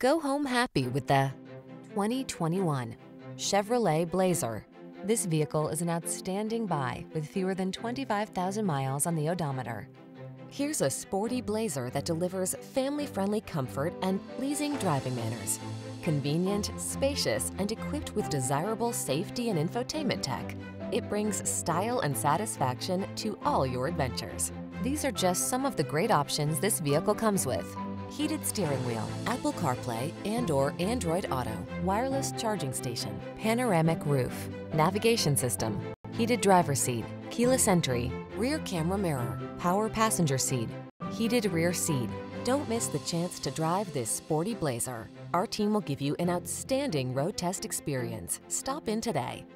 Go home happy with the 2021 Chevrolet Blazer. This vehicle is an outstanding buy with fewer than 25,000 miles on the odometer. Here's a sporty Blazer that delivers family-friendly comfort and pleasing driving manners. Convenient, spacious, and equipped with desirable safety and infotainment tech, it brings style and satisfaction to all your adventures. These are just some of the great options this vehicle comes with: heated steering wheel, Apple CarPlay and/or Android Auto, wireless charging station, panoramic roof, navigation system, heated driver's seat, keyless entry, rear camera mirror, power passenger seat, heated rear seat. Don't miss the chance to drive this sporty Blazer. Our team will give you an outstanding road test experience. Stop in today.